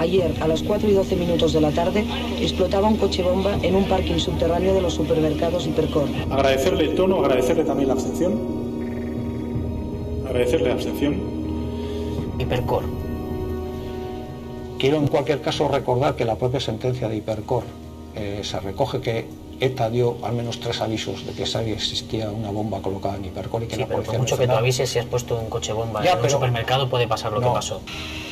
Ayer, a las 4:12 de la tarde, explotaba un coche bomba en un parking subterráneo de los supermercados Hipercor. Agradecerle el tono, agradecerle también la abstención. Agradecerle la abstención. Hipercor. Quiero en cualquier caso recordar que la propia sentencia de Hipercor se recoge que ETA dio al menos 3 avisos de que sabía existía una bomba colocada en Hipercor y que sí, la policía... Por mucho que tú avises, si has puesto un coche bomba en un supermercado, puede pasar lo que pasó.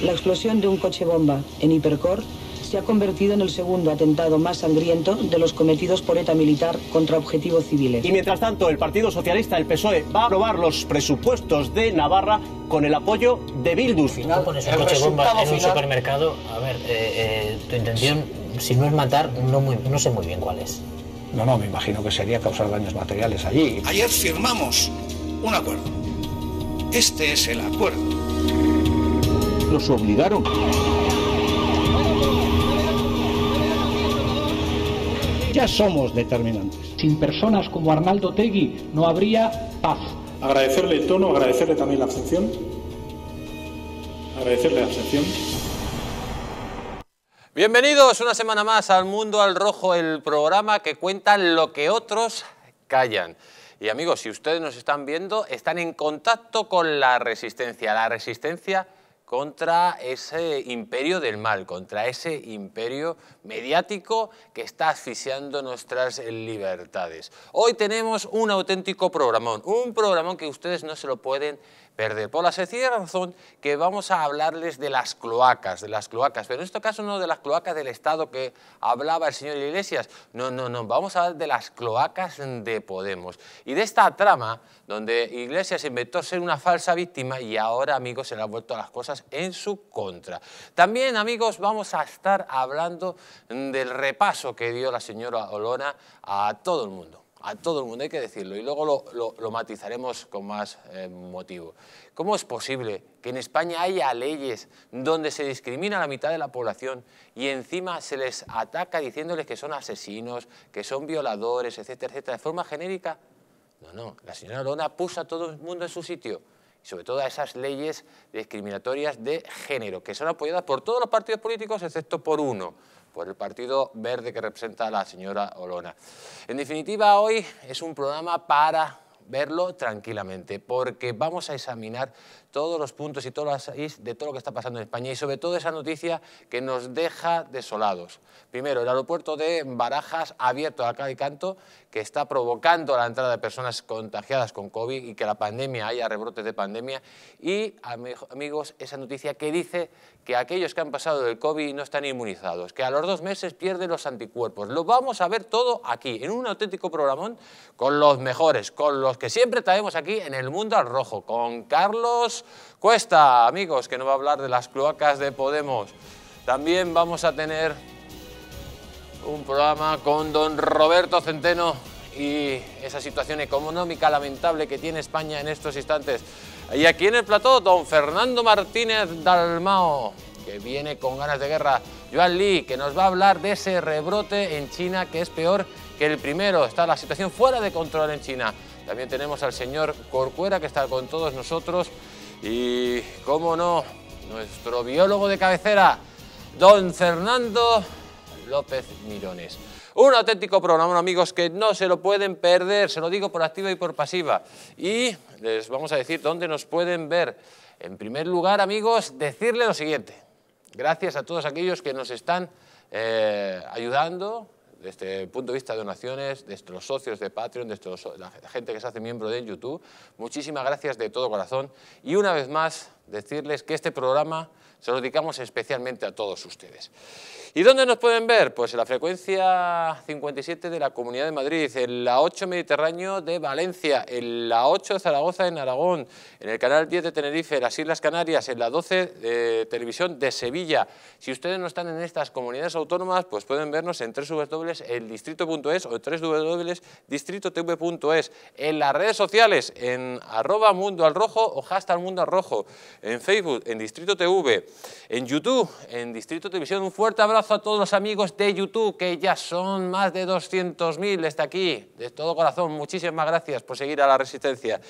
La explosión de un coche bomba en Hipercor se ha convertido en el segundo atentado más sangriento de los cometidos por ETA militar contra objetivos civiles. Y mientras tanto, el Partido Socialista, el PSOE, va a aprobar los presupuestos de Navarra con el apoyo de Bildu. Si tú pones un coche bomba en un supermercado, a ver, tu intención, si no es matar, no sé muy bien cuál es. No, me imagino que sería causar daños materiales allí. Ayer firmamos un acuerdo. Este es el acuerdo. Nos obligaron. Ya somos determinantes. Sin personas como Arnaldo Otegi no habría paz. Agradecerle el tono, agradecerle también la abstención. Agradecerle la abstención. Bienvenidos una semana más al Mundo al Rojo, el programa que cuenta lo que otros callan. Y amigos, si ustedes nos están viendo, están en contacto con la resistencia contra ese imperio del mal, contra ese imperio mediático que está asfixiando nuestras libertades. Hoy tenemos un auténtico programón, que ustedes no se lo pueden perder, por la sencilla razón que vamos a hablarles de las cloacas, pero en este caso no de las cloacas del Estado que hablaba el señor Iglesias, no, vamos a hablar de las cloacas de Podemos y de esta trama donde Iglesias inventó ser una falsa víctima y ahora, amigos, se le han vuelto las cosas en su contra. También, amigos, vamos a estar hablando del repaso que dio la señora Olona a todo el mundo. A todo el mundo, hay que decirlo, y luego lo matizaremos con más motivo. ¿Cómo es posible que en España haya leyes donde se discrimina a la mitad de la población y encima se les ataca diciéndoles que son asesinos, que son violadores, etcétera, etcétera, de forma genérica? No, la señora Olona puso a todo el mundo en su sitio, y sobre todo a esas leyes discriminatorias de género, que son apoyadas por todos los partidos políticos excepto por uno, por el Partido Verde que representa a la señora Olona. En definitiva, hoy es un programa para verlo tranquilamente, porque vamos a examinar todos los puntos y todas las is de todo lo que está pasando en España y sobre todo esa noticia que nos deja desolados. Primero, el aeropuerto de Barajas abierto a cal y canto, que está provocando la entrada de personas contagiadas con COVID y que la pandemia haya rebrotes de pandemia. Y, amigos, esa noticia que dice que aquellos que han pasado del COVID no están inmunizados, que a los 2 meses pierden los anticuerpos. Lo vamos a ver todo aquí, en un auténtico programón, con los mejores, con los que siempre traemos aquí en el Mundo al Rojo, con Carlos Cuesta, amigos, que nos va a hablar de las cloacas de Podemos. También vamos a tener un programa con don Roberto Centeno y esa situación económica lamentable que tiene España en estos instantes. Y aquí en el plató, don Fernando Martínez Dalmao, que viene con ganas de guerra. Joan Lee, que nos va a hablar de ese rebrote en China, que es peor que el primero. Está la situación fuera de control en China. También tenemos al señor Corcuera, que está con todos nosotros. Y, cómo no, nuestro biólogo de cabecera, don Fernando López Mirones. Un auténtico programa, amigos, que no se lo pueden perder, se lo digo por activa y por pasiva. Y les vamos a decir dónde nos pueden ver. En primer lugar, amigos, decirle lo siguiente. Gracias a todos aquellos que nos están ayudando desde el punto de vista de donaciones, de nuestros socios de Patreon, de la gente que se hace miembro de YouTube. Muchísimas gracias de todo corazón. Y una vez más, decirles que este programa se lo dedicamos especialmente a todos ustedes. ¿Y dónde nos pueden ver? Pues en la frecuencia 57 de la Comunidad de Madrid, en la 8 Mediterráneo de Valencia, en la 8 de Zaragoza en Aragón, en el canal 10 de Tenerife, en las Islas Canarias, en la 12 de Televisión de Sevilla. Si ustedes no están en estas comunidades autónomas, pues pueden vernos en www.eldistrito.es o en www.distritotv.es, en las redes sociales, en @mundoalrojo o #mundoalrojo. en Facebook, en Distrito TV, en YouTube, en Distrito Televisión. Un fuerte abrazo a todos los amigos de YouTube, que ya son más de 200.000 desde aquí. De todo corazón, muchísimas gracias por seguir a La Resistencia.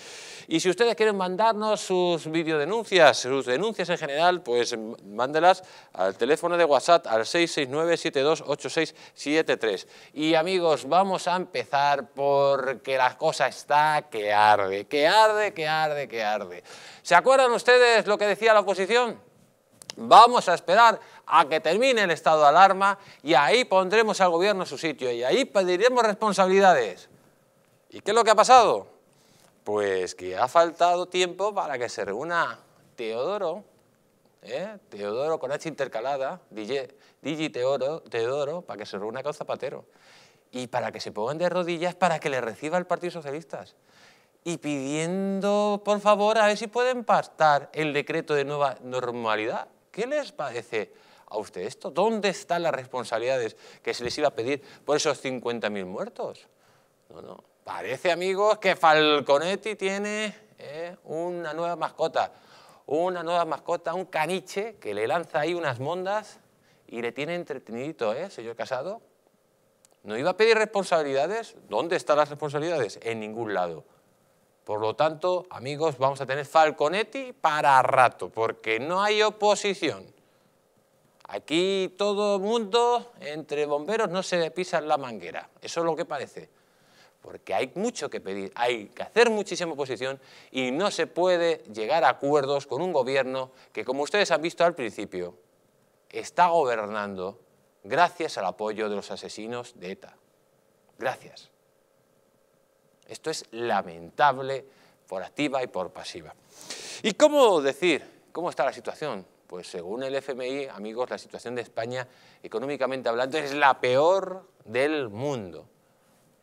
Y si ustedes quieren mandarnos sus videodenuncias, sus denuncias en general, pues mándelas al teléfono de WhatsApp al 669-728673. Y amigos, vamos a empezar porque la cosa está que arde, que arde, que arde, que arde. ¿Se acuerdan ustedes lo que decía la oposición? Vamos a esperar a que termine el estado de alarma y ahí pondremos al gobierno a su sitio y ahí pediremos responsabilidades. ¿Y qué es lo que ha pasado? Pues que ha faltado tiempo para que se reúna Teodoro, Teodoro con H intercalada, Teodoro, para que se reúna con Zapatero y para que se pongan de rodillas para que le reciba el Partido Socialista. Y pidiendo, por favor, a ver si pueden pactar el decreto de nueva normalidad. ¿Qué les parece a usted esto? ¿Dónde están las responsabilidades que se les iba a pedir por esos 50.000 muertos? No, no. Parece, amigos, que Falconetti tiene una nueva mascota. Una nueva mascota, un caniche, que le lanza ahí unas mondas y le tiene entretenidito, señor Casado. ¿No iba a pedir responsabilidades? ¿Dónde están las responsabilidades? En ningún lado. Por lo tanto, amigos, vamos a tener Falconetti para rato, porque no hay oposición. Aquí todo el mundo, entre bomberos, no se pisan la manguera. Eso es lo que parece. Porque hay mucho que pedir, hay que hacer muchísima oposición y no se puede llegar a acuerdos con un gobierno que, como ustedes han visto al principio, está gobernando gracias al apoyo de los asesinos de ETA. Gracias. Esto es lamentable por activa y por pasiva. ¿Y cómo decir cómo está la situación? Pues según el FMI, amigos, la situación de España, económicamente hablando, es la peor del mundo.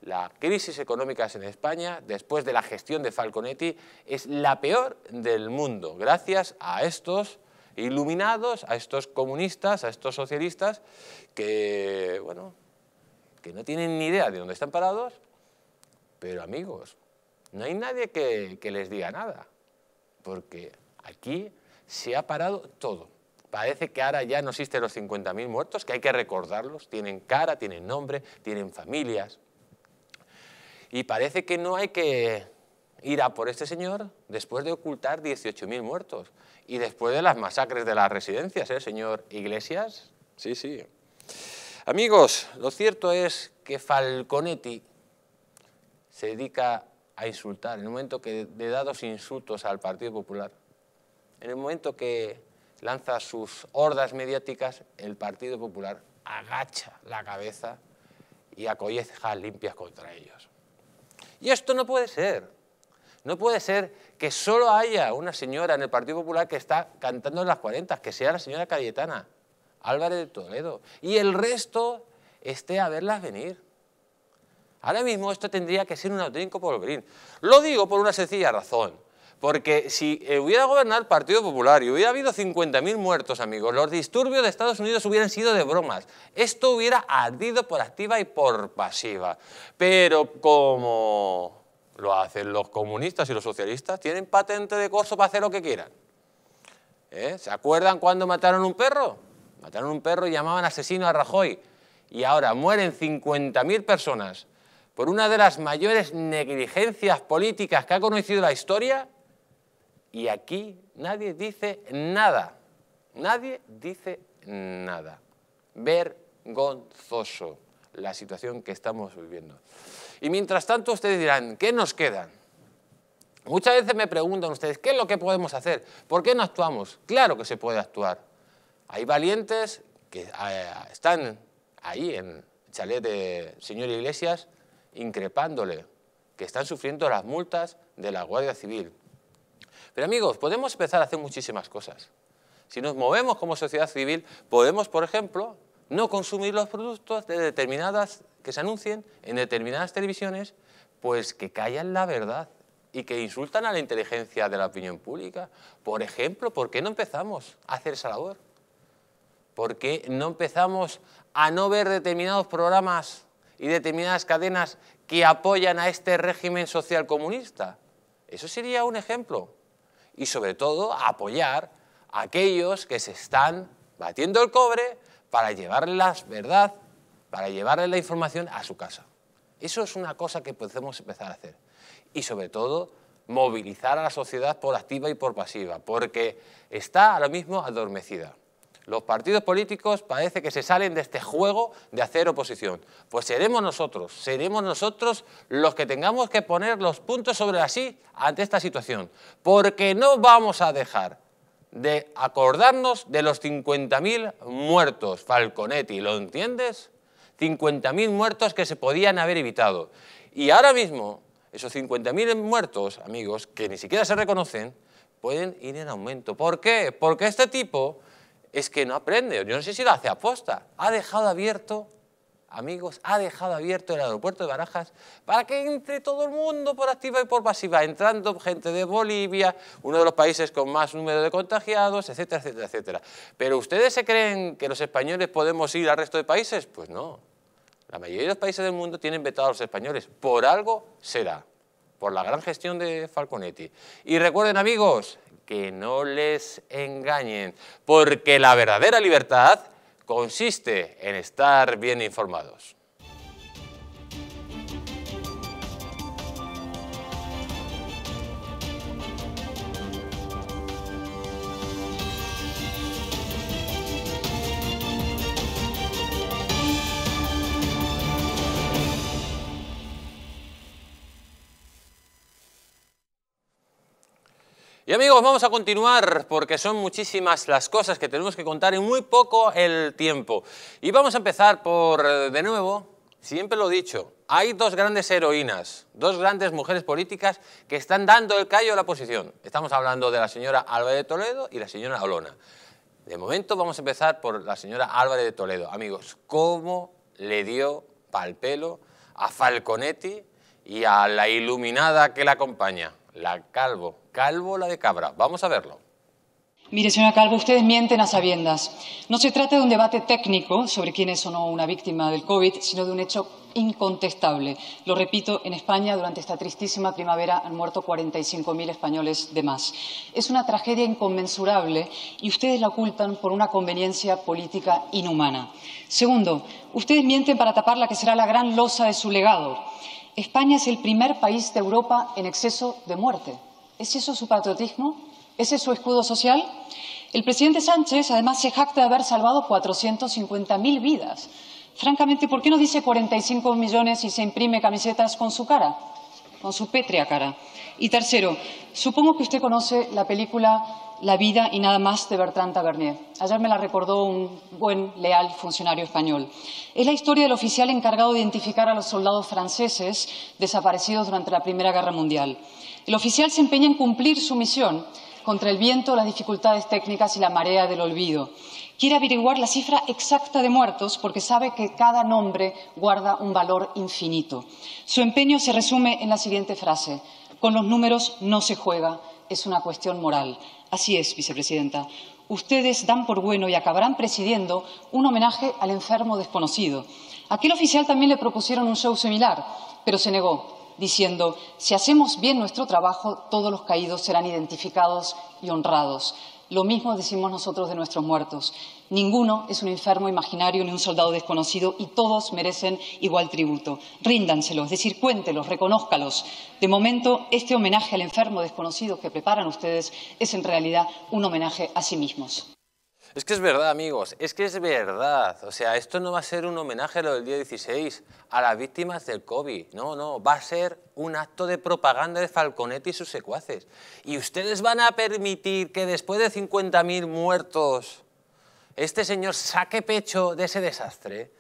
La crisis económica en España, después de la gestión de Falconetti, es la peor del mundo, gracias a estos iluminados, a estos comunistas, a estos socialistas, que, bueno, que no tienen ni idea de dónde están parados. Pero amigos, no hay nadie que les diga nada, porque aquí se ha parado todo. Parece que ahora ya no existen los 50.000 muertos, que hay que recordarlos, tienen cara, tienen nombre, tienen familias. Y parece que no hay que ir a por este señor después de ocultar 18.000 muertos y después de las masacres de las residencias, señor Iglesias. Sí, sí. Amigos, lo cierto es que Falconetti se dedica a insultar, en el momento que le da dos insultos al Partido Popular, en el momento que lanza sus hordas mediáticas, el Partido Popular agacha la cabeza y acolleja limpias contra ellos. Y esto no puede ser. No puede ser que solo haya una señora en el Partido Popular que está cantando en las 40, que sea la señora Cayetana Álvarez de Toledo, y el resto esté a verlas venir. Ahora mismo esto tendría que ser un auténtico polvorín. Lo digo por una sencilla razón, porque si hubiera gobernado el Partido Popular y hubiera habido 50.000 muertos, amigos, los disturbios de Estados Unidos hubieran sido de bromas. Esto hubiera ardido por activa y por pasiva. Pero como lo hacen los comunistas y los socialistas, tienen patente de corso para hacer lo que quieran. ¿Se acuerdan cuando mataron un perro? Mataron un perro y llamaban asesino a Rajoy. Y ahora mueren 50.000 personas por una de las mayores negligencias políticas que ha conocido la historia, y aquí nadie dice nada. Nadie dice nada. Vergonzoso la situación que estamos viviendo. Y mientras tanto ustedes dirán, ¿qué nos queda? Muchas veces me preguntan ustedes, ¿qué es lo que podemos hacer? ¿Por qué no actuamos? Claro que se puede actuar. Hay valientes que están ahí en el chalet de señor Iglesias, increpándole, que están sufriendo las multas de la Guardia Civil. Pero amigos, podemos empezar a hacer muchísimas cosas. Si nos movemos como sociedad civil, podemos, por ejemplo, no consumir los productos de determinadas que se anuncien en determinadas televisiones, pues que callan la verdad y que insultan a la inteligencia de la opinión pública. Por ejemplo, ¿por qué no empezamos a hacer esa labor? ¿Por qué no empezamos a no ver determinados programas y determinadas cadenas que apoyan a este régimen social comunista? Eso sería un ejemplo. y sobre todo a apoyar a aquellos que se están batiendo el cobre para llevarle la verdad, para llevarle la información a su casa. Eso es una cosa que podemos empezar a hacer. Y sobre todo, movilizar a la sociedad por activa y por pasiva, porque está ahora mismo adormecida. Los partidos políticos parece que se salen de este juego de hacer oposición. Pues seremos nosotros los que tengamos que poner los puntos sobre las i ante esta situación, porque no vamos a dejar de acordarnos de los 50.000 muertos, Falconetti, ¿lo entiendes? 50.000 muertos que se podían haber evitado. Y ahora mismo, esos 50.000 muertos, amigos, que ni siquiera se reconocen, pueden ir en aumento. ¿Por qué? Porque este tipo es que no aprende, yo no sé si lo hace aposta. Ha dejado abierto, amigos, ha dejado abierto el aeropuerto de Barajas para que entre todo el mundo por activa y por pasiva, entrando gente de Bolivia, uno de los países con más número de contagiados, etcétera, etcétera, etcétera. ¿Pero ustedes se creen que los españoles podemos ir al resto de países? Pues no. La mayoría de los países del mundo tienen vetado a los españoles. Por algo será, por la gran gestión de Falconetti. Y recuerden, amigos, que no les engañen, porque la verdadera libertad consiste en estar bien informados. Y amigos, vamos a continuar porque son muchísimas las cosas que tenemos que contar en muy poco el tiempo. Y vamos a empezar por, de nuevo, siempre lo he dicho, hay dos grandes heroínas, dos grandes mujeres políticas que están dando el callo a la oposición. Estamos hablando de la señora Álvarez de Toledo y la señora Olona. De momento vamos a empezar por la señora Álvarez de Toledo. Amigos, ¿cómo le dio pal pelo a Falconetti y a la iluminada que la acompaña? La Calvo, Calvo la de cabra. Vamos a verlo. Mire, señora Calvo, ustedes mienten a sabiendas. No se trata de un debate técnico sobre quién es o no una víctima del COVID, sino de un hecho incontestable. Lo repito, en España durante esta tristísima primavera han muerto 45.000 españoles de más. Es una tragedia inconmensurable y ustedes la ocultan por una conveniencia política inhumana. Segundo, ustedes mienten para tapar la que será la gran losa de su legado. España es el primer país de Europa en exceso de muerte. ¿Es eso su patriotismo? ¿Ese es su escudo social? El presidente Sánchez, además, se jacta de haber salvado 450.000 vidas. Francamente, ¿por qué no dice 45 millones y se imprime camisetas con su cara? Con su pétrea cara. Y tercero, supongo que usted conoce la película La vida y nada más de Bertrand Tavernier. Ayer me la recordó un buen, leal funcionario español. Es la historia del oficial encargado de identificar a los soldados franceses desaparecidos durante la Primera Guerra Mundial. El oficial se empeña en cumplir su misión contra el viento, las dificultades técnicas y la marea del olvido. Quiere averiguar la cifra exacta de muertos porque sabe que cada nombre guarda un valor infinito. Su empeño se resume en la siguiente frase: con los números no se juega, es una cuestión moral. Así es, vicepresidenta. Ustedes dan por bueno y acabarán presidiendo un homenaje al enfermo desconocido. Aquel oficial también le propusieron un show similar, pero se negó, diciendo: si hacemos bien nuestro trabajo, todos los caídos serán identificados y honrados. Lo mismo decimos nosotros de nuestros muertos. Ninguno es un enfermo imaginario ni un soldado desconocido y todos merecen igual tributo. Ríndanselos, es decir, cuéntelos, reconózcalos. De momento, este homenaje al enfermo desconocido que preparan ustedes es en realidad un homenaje a sí mismos. Es que es verdad, amigos, es que es verdad. O sea, esto no va a ser un homenaje a lo del día 16, a las víctimas del COVID. No, no, va a ser un acto de propaganda de Falconetti y sus secuaces. Y ustedes van a permitir que después de 50.000 muertos este señor saque pecho de ese desastre.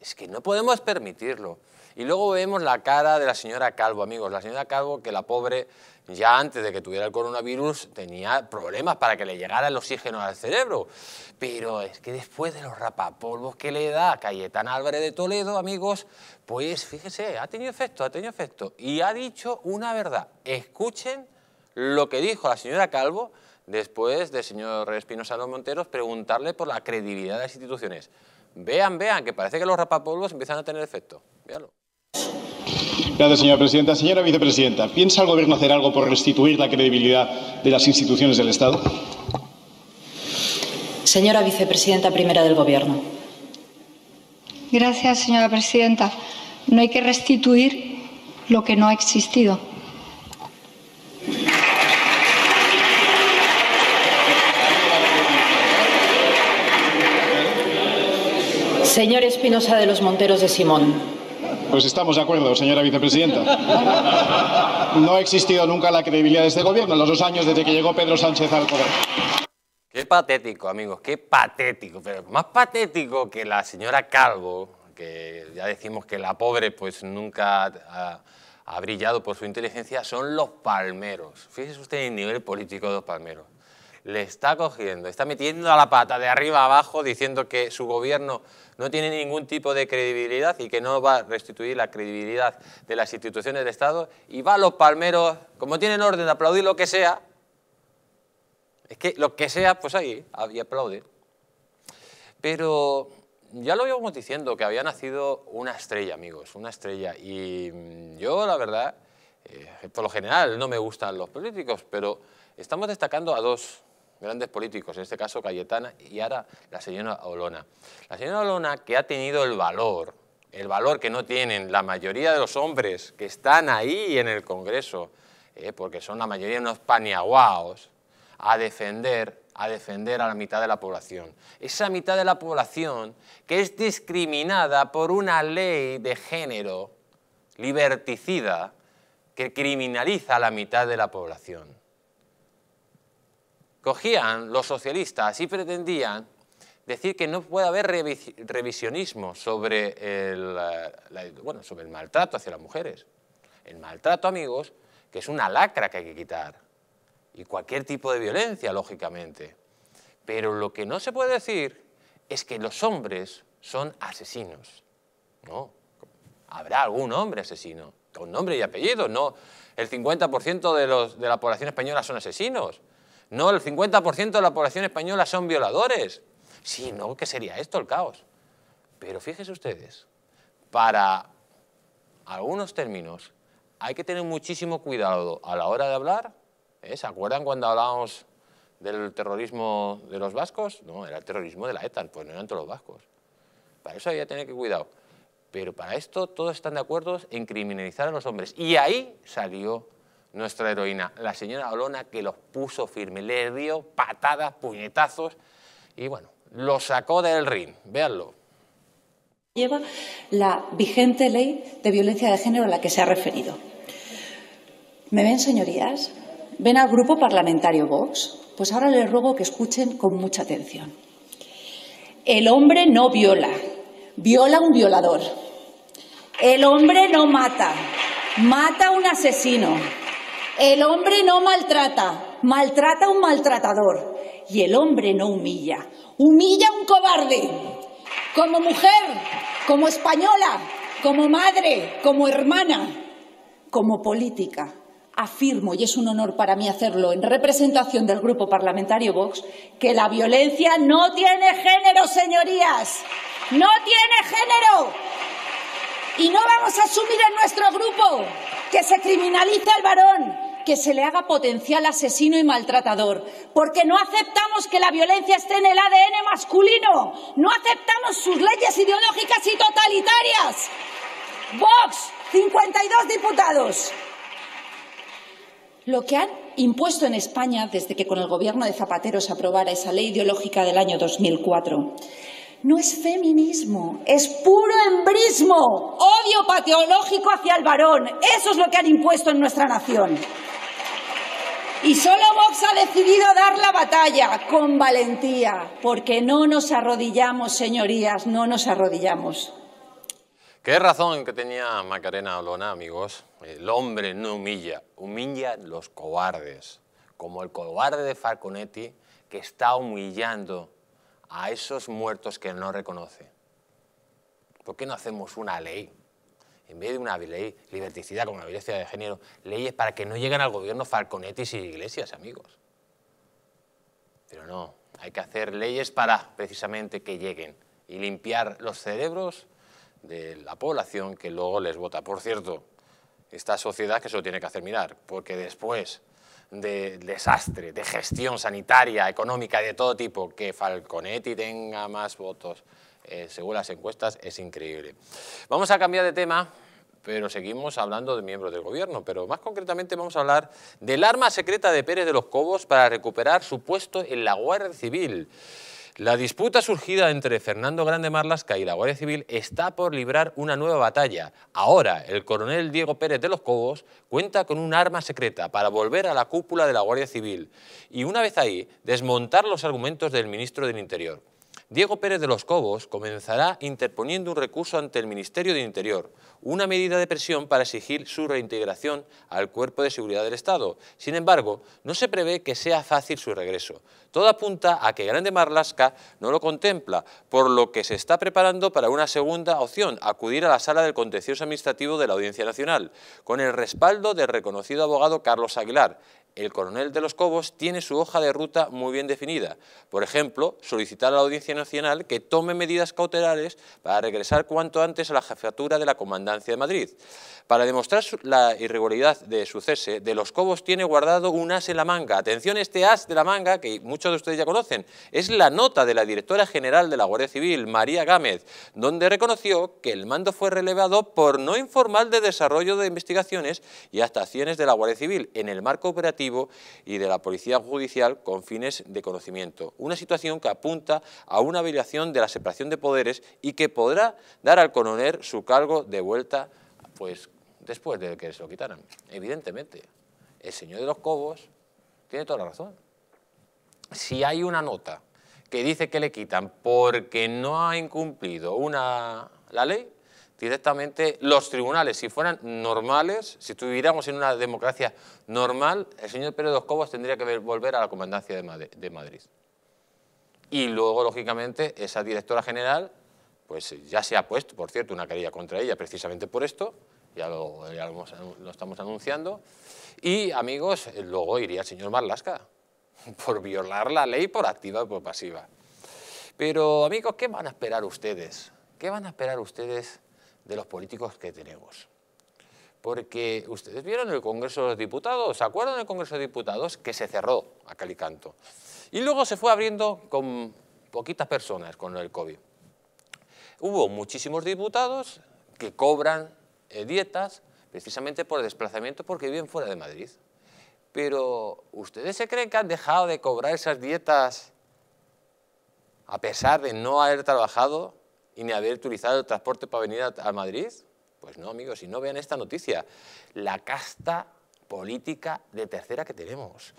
Es que no podemos permitirlo. Y luego vemos la cara de la señora Calvo, amigos. La señora Calvo, que la pobre, ya antes de que tuviera el coronavirus, tenía problemas para que le llegara el oxígeno al cerebro. Pero es que después de los rapapolvos que le da a Cayetana Álvarez de Toledo, amigos, pues fíjese, ha tenido efecto, ha tenido efecto. Y ha dicho una verdad. Escuchen lo que dijo la señora Calvo después del señor Espinosa Los Monteros preguntarle por la credibilidad de las instituciones. Vean, vean, que parece que los rapapolvos empiezan a tener efecto. Véanlo. Gracias, señora presidenta. Señora vicepresidenta, ¿piensa el Gobierno hacer algo por restituir la credibilidad de las instituciones del Estado? Señora vicepresidenta primera del Gobierno. Gracias, señora presidenta. No hay que restituir lo que no ha existido. Señor Espinosa de los Monteros de Simón. Pues estamos de acuerdo, señora vicepresidenta. No ha existido nunca la credibilidad de este Gobierno en los 2 años desde que llegó Pedro Sánchez al poder. Qué patético, amigos, qué patético. Pero más patético que la señora Calvo, que ya decimos que la pobre pues nunca ha brillado por su inteligencia, son los palmeros. Fíjese usted en el nivel político de los palmeros. Le está cogiendo, está metiendo a la pata de arriba abajo diciendo que su gobierno no tiene ningún tipo de credibilidad y que no va a restituir la credibilidad de las instituciones del Estado, y va a los palmeros, como tienen orden de aplaudir lo que sea, es que lo que sea, pues ahí, y aplaude. Pero ya lo íbamos diciendo, que había nacido una estrella, amigos, una estrella, y yo la verdad, por lo general no me gustan los políticos, pero estamos destacando a dos grandes políticos, en este caso Cayetana y ahora la señora Olona. La señora Olona, que ha tenido el valor que no tienen la mayoría de los hombres que están ahí en el Congreso, porque son la mayoría unos paniaguaos, a defender a la mitad de la población. Esa mitad de la población que es discriminada por una ley de género liberticida que criminaliza a la mitad de la población. Cogían los socialistas y pretendían decir que no puede haber revisionismo sobre sobre el maltrato hacia las mujeres. El maltrato, amigos, que es una lacra que hay que quitar. Y cualquier tipo de violencia, lógicamente. Pero lo que no se puede decir es que los hombres son asesinos. No, habrá algún hombre asesino, con nombre y apellido. No, el 50% de la población española son asesinos. No, el 50% de la población española son violadores. Si no, ¿qué sería esto? El caos. Pero fíjense ustedes, para algunos términos hay que tener muchísimo cuidado a la hora de hablar. ¿Se acuerdan cuando hablábamos del terrorismo de los vascos? No, era el terrorismo de la ETA, pues no eran todos los vascos. Para eso había que tener cuidado. Pero para esto todos están de acuerdo en criminalizar a los hombres. Y ahí salió nuestra heroína, la señora Olona, que los puso firme, le dio patadas, puñetazos y bueno, lo sacó del ring, véanlo. Lleva la vigente ley de violencia de género a la que se ha referido. ¿Me ven, señorías? ¿Ven al grupo parlamentario Vox? Pues ahora les ruego que escuchen con mucha atención. El hombre no viola, viola un violador. El hombre no mata, mata un asesino. El hombre no maltrata, maltrata a un maltratador. Y el hombre no humilla, humilla a un cobarde. Como mujer, como española, como madre, como hermana, como política, afirmo, y es un honor para mí hacerlo en representación del Grupo Parlamentario Vox, que la violencia no tiene género, señorías. ¡No tiene género! Y no vamos a asumir en nuestro grupo que se criminalice al varón, que se le haga potencial asesino y maltratador, porque no aceptamos que la violencia esté en el ADN masculino, no aceptamos sus leyes ideológicas y totalitarias. Vox, 52 diputados. Lo que han impuesto en España desde que con el gobierno de Zapatero se aprobara esa ley ideológica del año 2004 no es feminismo, es puro embrismo, odio patológico hacia el varón. Eso es lo que han impuesto en nuestra nación. Y solo Vox ha decidido dar la batalla con valentía, porque no nos arrodillamos, señorías, no nos arrodillamos. Qué razón que tenía Macarena Olona, amigos. El hombre no humilla, humilla a los cobardes, como el cobarde de Falconetti, que está humillando a esos muertos que no reconoce. ¿Por qué no hacemos una ley? En vez de una ley liberticida como la violencia de género, leyes para que no lleguen al gobierno Falconetti y Iglesias, amigos. Pero no, hay que hacer leyes para precisamente que lleguen y limpiar los cerebros de la población que luego les vota. Por cierto, esta sociedad que se lo tiene que hacer mirar, porque después de desastre, de gestión sanitaria, económica, de todo tipo, que Falconetti tenga más votos según las encuestas es increíble. Vamos a cambiar de tema, pero seguimos hablando de miembros del gobierno, pero más concretamente vamos a hablar del arma secreta de Pérez de los Cobos para recuperar su puesto en la Guardia Civil. La disputa surgida entre Fernando Grande-Marlaska y la Guardia Civil está por librar una nueva batalla. Ahora, el coronel Diego Pérez de los Cobos cuenta con un arma secreta para volver a la cúpula de la Guardia Civil y, una vez ahí, desmontar los argumentos del ministro del Interior. Diego Pérez de los Cobos comenzará interponiendo un recurso ante el Ministerio del Interior, una medida de presión para exigir su reintegración al Cuerpo de Seguridad del Estado. Sin embargo, no se prevé que sea fácil su regreso. Todo apunta a que Grande-Marlaska no lo contempla, por lo que se está preparando para una segunda opción, acudir a la Sala del Contencioso Administrativo de la Audiencia Nacional, con el respaldo del reconocido abogado Carlos Aguilar. El coronel de los Cobos tiene su hoja de ruta muy bien definida. Por ejemplo, solicitar a la Audiencia Nacional que tome medidas cautelares para regresar cuanto antes a la jefatura de la Comandancia de Madrid. Para demostrar la irregularidad de su cese, de los Cobos tiene guardado un as en la manga. Atención, este as de la manga, que muchos de ustedes ya conocen, es la nota de la directora general de la Guardia Civil, María Gámez, donde reconoció que el mando fue relevado por no informar de desarrollo de investigaciones y hasta acciones de la Guardia Civil en el marco operativo y de la Policía Judicial con fines de conocimiento. Una situación que apunta a una violación de la separación de poderes y que podrá dar al coronel su cargo de vuelta, pues, después de que se lo quitaran. Evidentemente, el señor de los Cobos tiene toda la razón. Si hay una nota que dice que le quitan porque no ha incumplido la ley, directamente los tribunales, si fueran normales, si tuviéramos en una democracia normal, el señor Pérez de los Cobos tendría que volver a la Comandancia de Madrid. Y luego, lógicamente, esa directora general, pues ya se ha puesto, por cierto, una querella contra ella precisamente por esto, ya lo estamos anunciando, y, amigos, luego iría el señor Marlaska por violar la ley por activa y por pasiva. Pero, amigos, ¿qué van a esperar ustedes? ¿Qué van a esperar ustedes de los políticos que tenemos? Porque ustedes vieron el Congreso de los Diputados, ¿se acuerdan del Congreso de Diputados? Que se cerró a cal y canto. Y luego se fue abriendo con poquitas personas con el COVID. Hubo muchísimos diputados que cobran dietas precisamente por el desplazamiento porque viven fuera de Madrid. Pero ¿ustedes se creen que han dejado de cobrar esas dietas a pesar de no haber trabajado y ni haber utilizado el transporte para venir a Madrid? Pues no, amigos, y no vean esta noticia. La casta política de tercera que tenemos.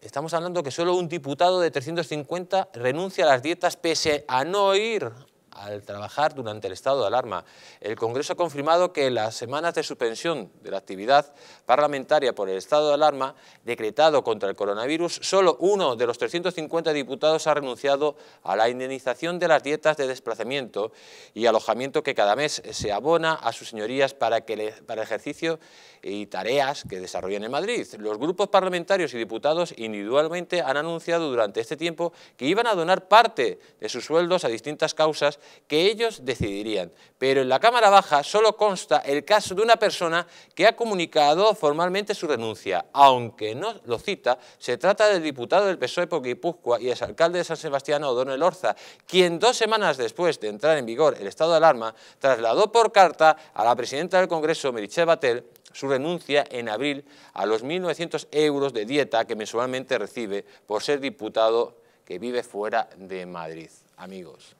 Estamos hablando que solo un diputado de 350 renuncia a las dietas pese a no ir al trabajar durante el estado de alarma. El Congreso ha confirmado que las semanas de suspensión de la actividad parlamentaria por el estado de alarma decretado contra el coronavirus, solo uno de los 350 diputados ha renunciado a la indemnización de las dietas de desplazamiento y alojamiento que cada mes se abona a sus señorías para ejercicio y tareas que desarrollan en Madrid. Los grupos parlamentarios y diputados individualmente han anunciado durante este tiempo que iban a donar parte de sus sueldos a distintas causas que ellos decidirían, pero en la Cámara Baja solo consta el caso de una persona que ha comunicado formalmente su renuncia, aunque no lo cita. Se trata del diputado del PSOE por Guipúzcoa y exalcalde de San Sebastián, Odón Elorza, quien 2 semanas después de entrar en vigor el estado de alarma, trasladó por carta a la presidenta del Congreso, Meritxell Batet, su renuncia en abril a los 1.900 euros de dieta que mensualmente recibe por ser diputado que vive fuera de Madrid. Amigos,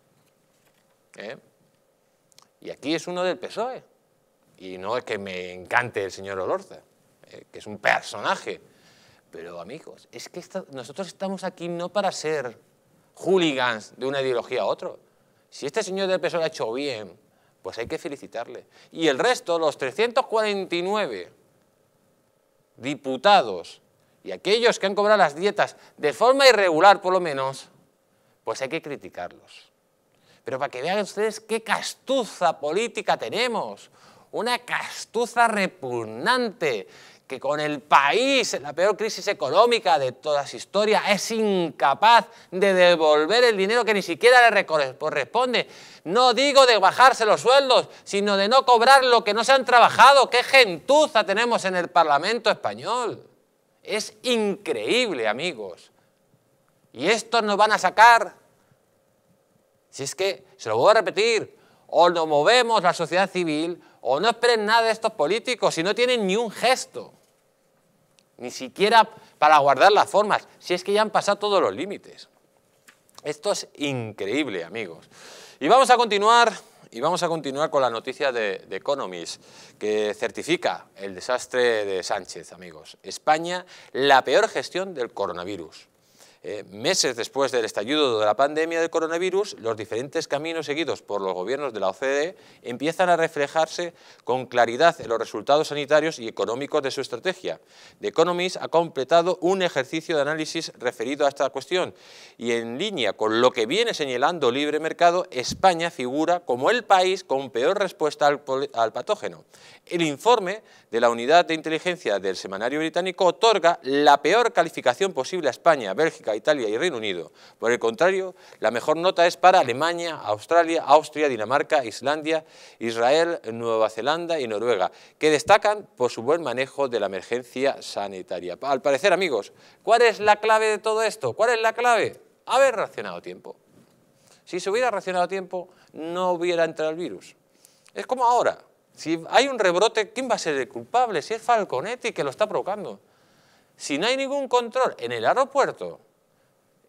y aquí es uno del PSOE, y no es que me encante el señor Elorza, que es un personaje, pero, amigos, es que nosotros estamos aquí no para ser hooligans de una ideología a otra. Si este señor del PSOE lo ha hecho bien, pues hay que felicitarle. Y el resto, los 349 diputados y aquellos que han cobrado las dietas de forma irregular, por lo menos, pues hay que criticarlos. Pero para que vean ustedes qué castuza política tenemos, una castuza repugnante, que con el país, la peor crisis económica de toda su historia, es incapaz de devolver el dinero que ni siquiera le corresponde. No digo de bajarse los sueldos, sino de no cobrar lo que no se han trabajado. ¡Qué gentuza tenemos en el Parlamento español! Es increíble, amigos. Y estos nos van a sacar, si es que, se lo voy a repetir, o nos movemos la sociedad civil, o no esperen nada de estos políticos, si no tienen ni un gesto, ni siquiera para guardar las formas, si es que ya han pasado todos los límites. Esto es increíble, amigos. Y vamos a continuar, con la noticia de The Economist, que certifica el desastre de Sánchez, amigos. España, la peor gestión del coronavirus. Meses después del estallido de la pandemia del coronavirus, los diferentes caminos seguidos por los gobiernos de la OCDE empiezan a reflejarse con claridad en los resultados sanitarios y económicos de su estrategia. The Economist ha completado un ejercicio de análisis referido a esta cuestión y, en línea con lo que viene señalando Libre Mercado, España figura como el país con peor respuesta al patógeno. El informe de la unidad de inteligencia del semanario británico otorga la peor calificación posible a España, Bélgica, Italia y Reino Unido. Por el contrario, la mejor nota es para Alemania, Australia, Austria, Dinamarca, Islandia, Israel, Nueva Zelanda y Noruega, que destacan por su buen manejo de la emergencia sanitaria. Al parecer, amigos, ¿cuál es la clave de todo esto? ¿Cuál es la clave? Haber racionado tiempo. Si se hubiera racionado tiempo, no hubiera entrado el virus. Es como ahora. Si hay un rebrote, ¿quién va a ser el culpable? Si es Falconetti que lo está provocando. Si no hay ningún control en el aeropuerto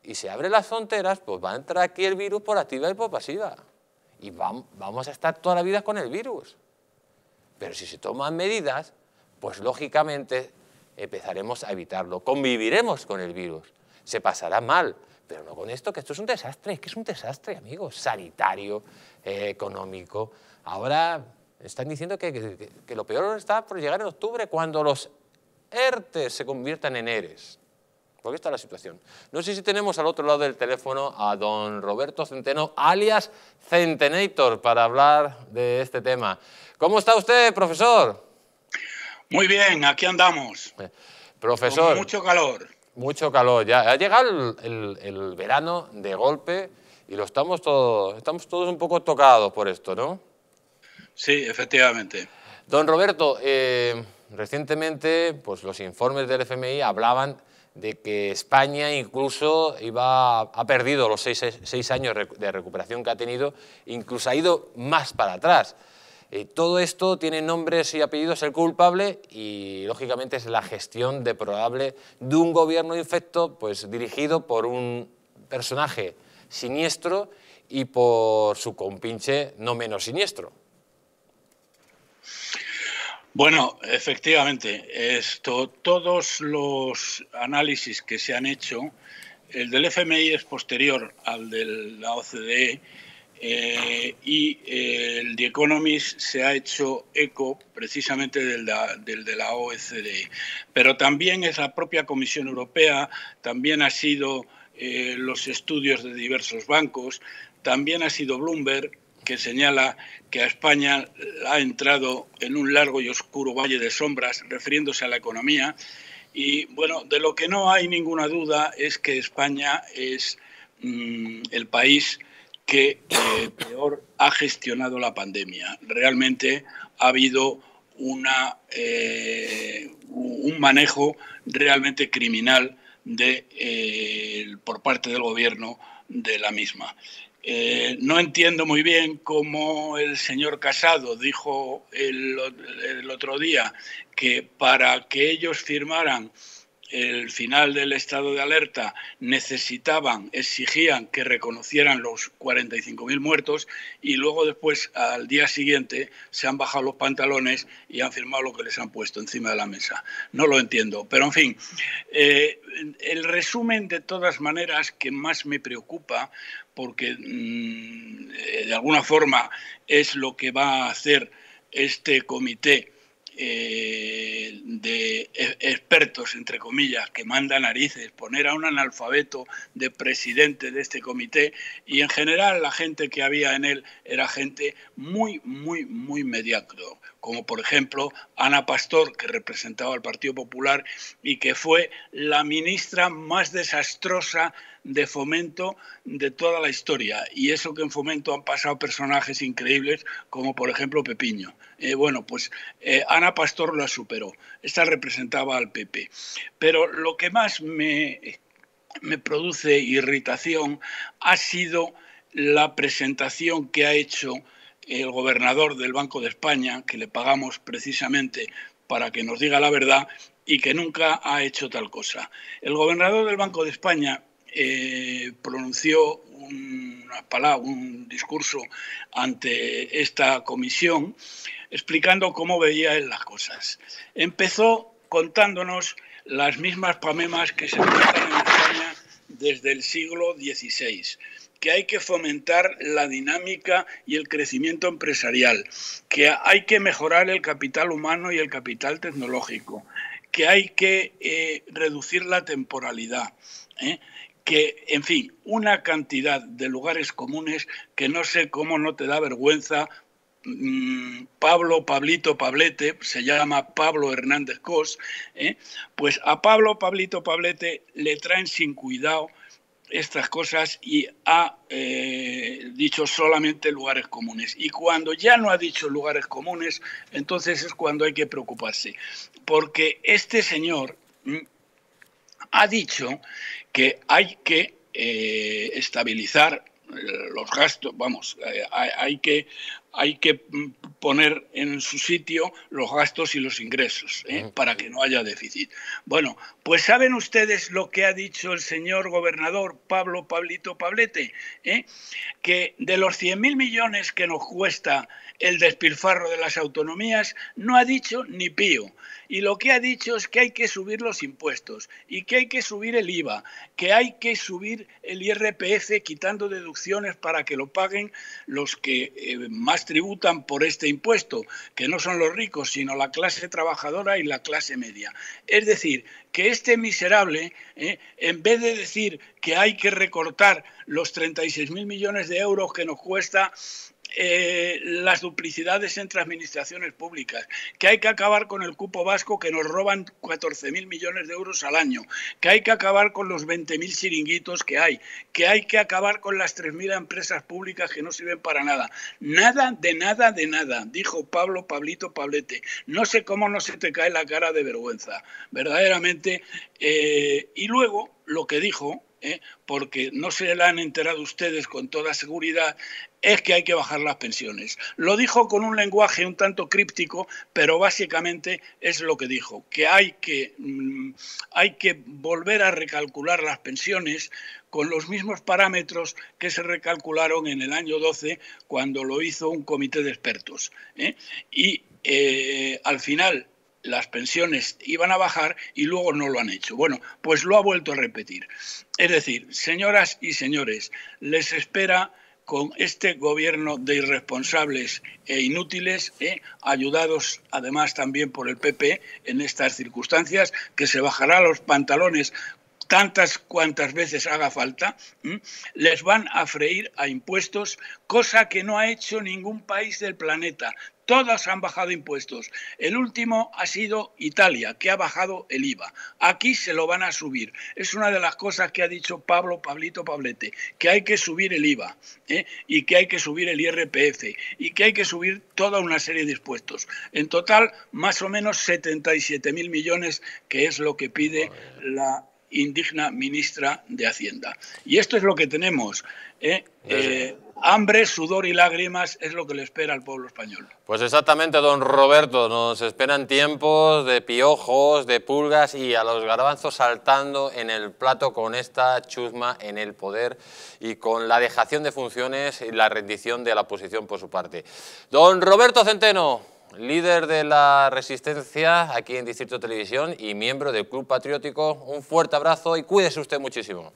y se abren las fronteras, pues va a entrar aquí el virus por activa y por pasiva. Y vamos a estar toda la vida con el virus. Pero si se toman medidas, pues lógicamente empezaremos a evitarlo. Conviviremos con el virus. Se pasará mal, pero no con esto, que esto es un desastre. Es que es un desastre, amigos, sanitario, económico. Ahora están diciendo que lo peor está por llegar en octubre, cuando los ERTE se conviertan en ERES. Porque esta es la situación. No sé si tenemos al otro lado del teléfono a don Roberto Centeno, alias Centenator, para hablar de este tema. ¿Cómo está usted, profesor? Muy bien, aquí andamos. Profesor. Con mucho calor. Mucho calor. Ya ha llegado el verano de golpe y lo estamos todos un poco tocados por esto, ¿no? Sí, efectivamente. Don Roberto, recientemente pues, los informes del FMI hablaban de que España incluso ha perdido los seis años de recuperación que ha tenido, incluso ha ido más para atrás. Todo esto tiene nombres y apellidos el culpable y, lógicamente, es la gestión deplorable de un gobierno infecto, pues dirigido por un personaje siniestro y por su compinche no menos siniestro. Bueno, efectivamente, todos los análisis que se han hecho, el del FMI es posterior al de la OCDE y el The Economist se ha hecho eco precisamente del de la OCDE, pero también es la propia Comisión Europea, también ha sido los estudios de diversos bancos, también ha sido Bloomberg, que señala que a España ha entrado en un largo y oscuro valle de sombras, refiriéndose a la economía. Y, bueno, de lo que no hay ninguna duda es que España es el país que peor ha gestionado la pandemia. Realmente ha habido un manejo realmente criminal por parte del gobierno de la misma. No entiendo muy bien cómo el señor Casado dijo el otro día que para que ellos firmaran el final del estado de alerta exigían que reconocieran los 45.000 muertos y luego después, al día siguiente, se han bajado los pantalones y han firmado lo que les han puesto encima de la mesa. No lo entiendo, pero en fin. El resumen, de todas maneras, que más me preocupa, porque de alguna forma es lo que va a hacer este comité de expertos, entre comillas, que manda narices, poner a un analfabeto de presidente de este comité, y en general la gente que había en él era gente muy, muy, muy mediocre, como por ejemplo Ana Pastor, que representaba al Partido Popular y que fue la ministra más desastrosa de Fomento de toda la historia, y eso que en Fomento han pasado personajes increíbles como por ejemplo Pepiño. Bueno, pues Ana Pastor la superó, esta representaba al PP. Pero lo que más me produce irritación ha sido la presentación que ha hecho el gobernador del Banco de España, que le pagamos precisamente para que nos diga la verdad y que nunca ha hecho tal cosa. El gobernador del Banco de España pronunció un discurso ante esta comisión explicando cómo veía él las cosas. Empezó contándonos las mismas pamemas que se cuentan en España desde el siglo XVI, que hay que fomentar la dinámica y el crecimiento empresarial, que hay que mejorar el capital humano y el capital tecnológico, que hay que reducir la temporalidad, que, en fin, una cantidad de lugares comunes que no sé cómo no te da vergüenza. Pablo, Pablito, Pablete, se llama Pablo Hernández Cos, pues a Pablo, Pablito, Pablete le traen sin cuidado estas cosas y ha dicho solamente lugares comunes. Y cuando ya no ha dicho lugares comunes, entonces es cuando hay que preocuparse, porque este señor ha dicho que hay que estabilizar los gastos, vamos, hay que poner en su sitio los gastos y los ingresos, para que no haya déficit. Bueno, pues ¿saben ustedes lo que ha dicho el señor gobernador Pablo Pablito Pablete? Que de los 100.000 millones que nos cuesta el despilfarro de las autonomías, no ha dicho ni pío. Y lo que ha dicho es que hay que subir los impuestos y que hay que subir el IVA, que hay que subir el IRPF quitando deducciones para que lo paguen los que más tributan por este impuesto, que no son los ricos, sino la clase trabajadora y la clase media. Es decir, que este miserable, en vez de decir que hay que recortar los 36.000 millones de euros que nos cuesta las duplicidades entre administraciones públicas, que hay que acabar con el cupo vasco que nos roban 14.000 millones de euros al año, que hay que acabar con los 20.000 chiringuitos que hay que acabar con las 3.000 empresas públicas que no sirven para nada. Nada de nada de nada, dijo Pablo Pablito Pablete. No sé cómo no se te cae la cara de vergüenza, verdaderamente. Y luego lo que dijo, porque no se la han enterado ustedes con toda seguridad, es que hay que bajar las pensiones. Lo dijo con un lenguaje un tanto críptico, pero básicamente es lo que dijo, que hay que volver a recalcular las pensiones con los mismos parámetros que se recalcularon en el año 12 cuando lo hizo un comité de expertos. Y al final las pensiones iban a bajar y luego no lo han hecho. Bueno, pues lo ha vuelto a repetir. Es decir, señoras y señores, les espera con este gobierno de irresponsables e inútiles, ayudados además también por el PP en estas circunstancias, que se bajará los pantalones tantas cuantas veces haga falta. Les van a freír a impuestos, cosa que no ha hecho ningún país del planeta. Todas han bajado impuestos. El último ha sido Italia, que ha bajado el IVA. Aquí se lo van a subir. Es una de las cosas que ha dicho Pablo Pablito Pablete, que hay que subir el IVA, y que hay que subir el IRPF y que hay que subir toda una serie de impuestos. En total, más o menos 77.000 millones, que es lo que pide la indigna ministra de Hacienda. Y esto es lo que tenemos. Hambre, sudor y lágrimas es lo que le espera al pueblo español. Pues exactamente, don Roberto, nos esperan tiempos de piojos, de pulgas y a los garbanzos saltando en el plato con esta chusma en el poder y con la dejación de funciones y la rendición de la oposición por su parte. Don Roberto Centeno, líder de la Resistencia aquí en Distrito Televisión y miembro del Club Patriótico, un fuerte abrazo y cuídese usted muchísimo.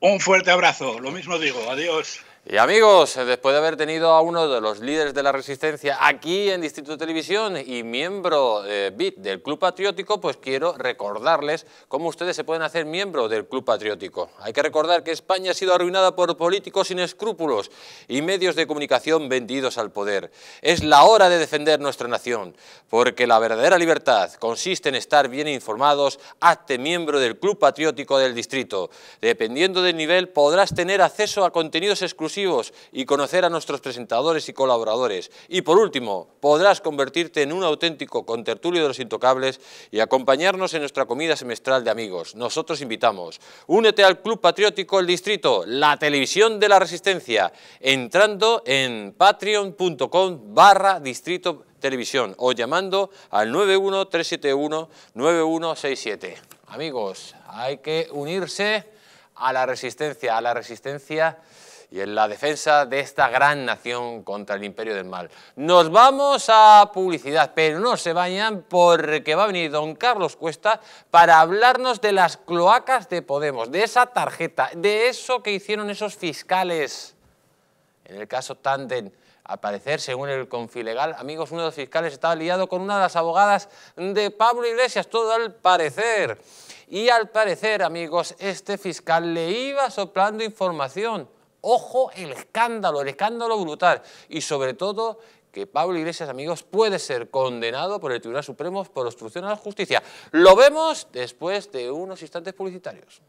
Un fuerte abrazo, lo mismo digo, adiós. Y amigos, después de haber tenido a uno de los líderes de la resistencia aquí en Distrito Televisión y miembro VIP del Club Patriótico, pues quiero recordarles cómo ustedes se pueden hacer miembro del Club Patriótico. Hay que recordar que España ha sido arruinada por políticos sin escrúpulos y medios de comunicación vendidos al poder. Es la hora de defender nuestra nación, porque la verdadera libertad consiste en estar bien informados. Hazte miembro del Club Patriótico del Distrito. Dependiendo del nivel podrás tener acceso a contenidos exclusivos y conocer a nuestros presentadores y colaboradores. Y por último, podrás convertirte en un auténtico contertulio de los intocables y acompañarnos en nuestra comida semestral de amigos. Nosotros invitamos. Únete al Club Patriótico El Distrito, la televisión de la resistencia, entrando en patreon.com/distritotelevisión o llamando al 913719167. Amigos, hay que unirse a la resistencia, y en la defensa de esta gran nación contra el imperio del mal. Nos vamos a publicidad, pero no se vayan porque va a venir don Carlos Cuesta para hablarnos de las cloacas de Podemos, de esa tarjeta, de eso que hicieron esos fiscales. En el caso Tanden, al parecer, según el Confilegal, amigos, uno de los fiscales estaba liado con una de las abogadas de Pablo Iglesias, todo al parecer. Y al parecer, amigos, este fiscal le iba soplando información. Ojo el escándalo brutal. Y sobre todo, que Pablo Iglesias, amigos, puede ser condenado por el Tribunal Supremo por obstrucción a la justicia. Lo vemos después de unos instantes publicitarios.